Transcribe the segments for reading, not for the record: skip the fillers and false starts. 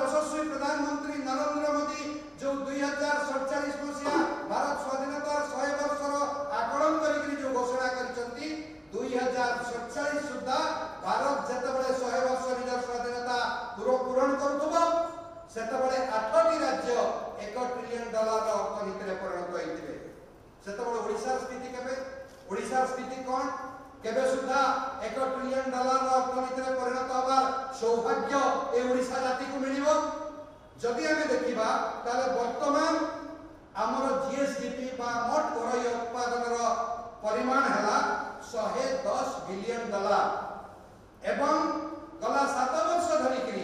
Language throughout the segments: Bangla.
যশস্বী প্রধানমন্ত্রী নরেন্দ্র মোদী যে 2047 মসিয়া ভারত স্বাধীনতার 100 বর্ষর আকলন করি যে ঘোষণা করেছেন 2047 সুদ্ধা ভারত যেতবেলে 100 বর্ষ নিজের স্বাধীনতা পূরণ করুব সেতবেলে 8টি রাজ্য 1 ট্রিলিয়ন ডলার অর্থনীতিতে পরিণত হইতিবে। সেতবেলে ওড়িশার স্থিতি কেবে? ওড়িশার স্থিতি কোন? কেবে সুদ্ধা 1 ট্রিলিয়ন ডলার অর্থনীতিতে পরিণত হবার সৌভাগ্য এই ওড়িশা জাতিকে মিলিব? যদি আমি দেখিবা তাহলে বর্তমান আমার জিএসডিপি বা মোট ঘরোই উৎপাদনর পরিমাণ হেলা 110 বিলিয়ন ডলার এবং গলা 7 বর্ষ ধরিকি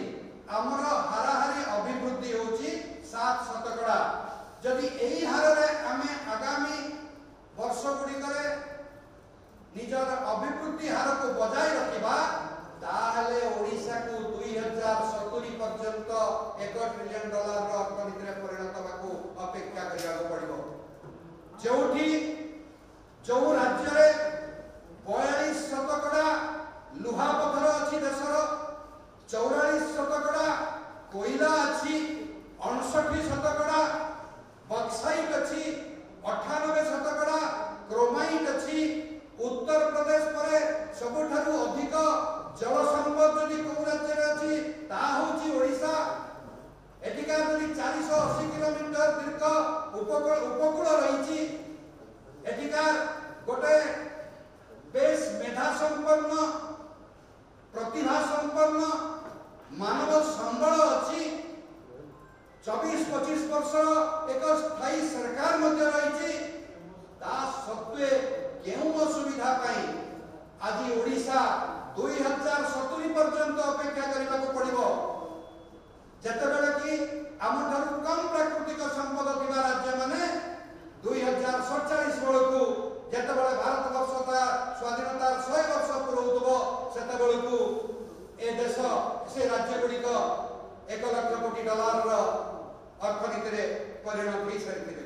আমার হারাহারি অভিবৃদ্ধি হচ্ছে 7 শতকড়া। যদি এই হারে আমি আগামী বর্ষগুড়িকরে নিজের অভিবৃদ্ধি হারকে বজায় রাখবা তাহলে ওড়িশা কো 2070 পর্যন্ত 1 ট্রিলিয়ন ডলার অর্থনীতিতে পরিণত হওয়াকু অপেক্ষা করিবাকু পড়িব। যেউঠি যেউ রাজ্যরে 42 শতকড়া লুহা পথর আছে, দেশর 44 শতকড়া কয়লা আছে, 68 শতকড়া বক্সাইট আছে, 98 শতকড়া ক্রোমাইট আছে। উত্তর প্রদেশ পরে সবুঠারু অধিক জল সম্পদ যদি কোন রাজ্যের আছে তা হচ্ছে ওড়িশা। এটিকার যদি 480 কিলোমিটার দীর্ঘ উপকূল রয়েছে, এটিকার গোটে বেশ মেধা সম্পন্ন প্রতিভা সম্পন্ন মানব সম্বল আছে। 24-25 বর্ষ এক স্থায়ী সরকার মধ্যে রয়েছে। তা সত্ত্বে কেউ অসুবিধা পাই আজি ওড়িশা 2070 পর্যন্ত অপেক্ষা করিবাকু পড়িব, যেতবেলে কি আমঠারু কম প্রাকৃতিক সম্পদ থিবা রাজ্য মানে 2047 বেলকু যেতবেলে ভারতবর্ষ তার স্বাধীনতার 100 বর্ষ পুরৌতব সেতবেলকু এ দেশ সে রাজ্যগুড়িক 1 লক্ষ কোটি ডলারর অর্থনীতিতে পরিণত হয়ে সারিবে।